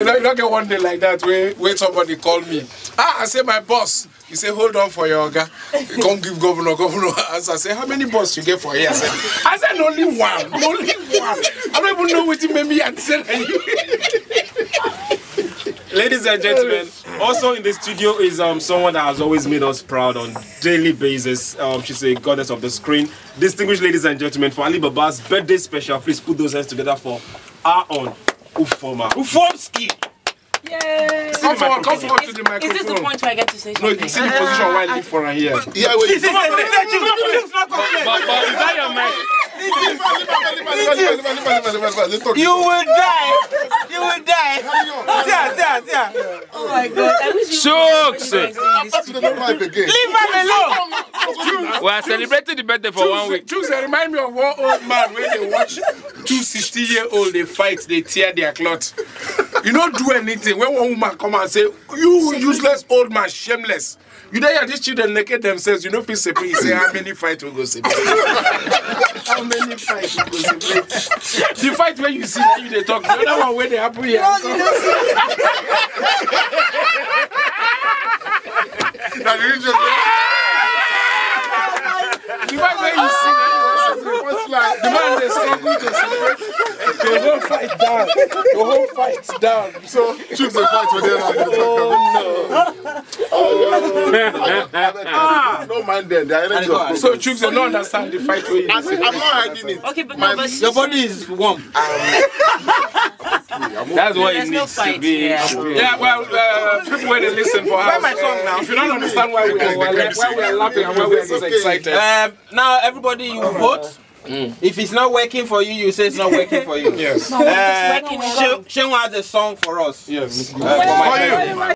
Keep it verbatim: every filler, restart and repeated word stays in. You know, you don't get one day like that where, where somebody called me. Ah, I say, my boss. He say, hold on for your guy. Come give governor, governor. As I say, how many boss you get for here? I said, I said only one, only one. I don't even know what you made me answer. Ladies and gentlemen, also in the studio is um, someone that has always made us proud on daily basis. Um, she's a goddess of the screen. Distinguished ladies and gentlemen, for Ali Baba's birthday special, please put those hands together for our own Ufuoma Ufomski. Yay! Come forward, come forward to the microphone. Is this the point where I get to say something? No, you see the position where I live for her here. Yeah, wait. Is that your mic? You will die. You will die. Yeah, yeah, yeah. Oh my God. I wish you would die. Leave her alone. We are celebrating the birthday for Tuesday, one week. Tuesday, remind me of one old man when they watch two sixty-year-old, they fight, they tear their clothes. You don't do anything. When one woman come and say, you useless old man, shameless. You don't hear these children naked themselves, you know, peace separate. You say, how many fights will go separate? How many fights will go separate? The fight where you see that you they talk, the other one where they happen here. The man where you see that he wants to like, the man they struggle to celebrate, the whole fight down, the whole fight down. So choose a fight for them. Oh no! Oh no! No man there, they are. So choose a not understand the fight where you. I'm not hiding it. Okay, but my your body is warm. That's what it needs to be. Yeah, well, uh, people when they listen for us. Uh, if you don't understand why we are laughing and why we are this excited. Uh, now everybody, you vote. Mm. If it's not working for you, you say it's not working for you. Yes. Uh, Shinwa has a song for us. Yes. Uh, for my